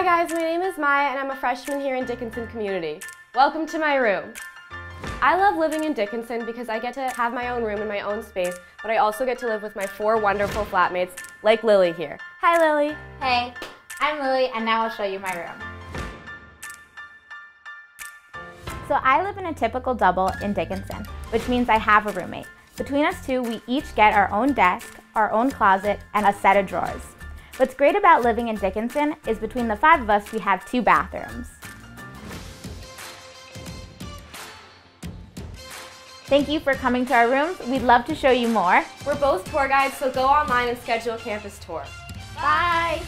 Hi guys, my name is Maya and I'm a freshman here in Dickinson Community. Welcome to my room. I love living in Dickinson because I get to have my own room and my own space, but I also get to live with my four wonderful flatmates like Lily here. Hi Lily. Hey, I'm Lily and now I'll show you my room. So I live in a typical double in Dickinson, which means I have a roommate. Between us two, we each get our own desk, our own closet, and a set of drawers. What's great about living in Dickinson is between the five of us, we have two bathrooms. Thank you for coming to our rooms. We'd love to show you more. We're both tour guides, so go online and schedule a campus tour. Bye. Bye.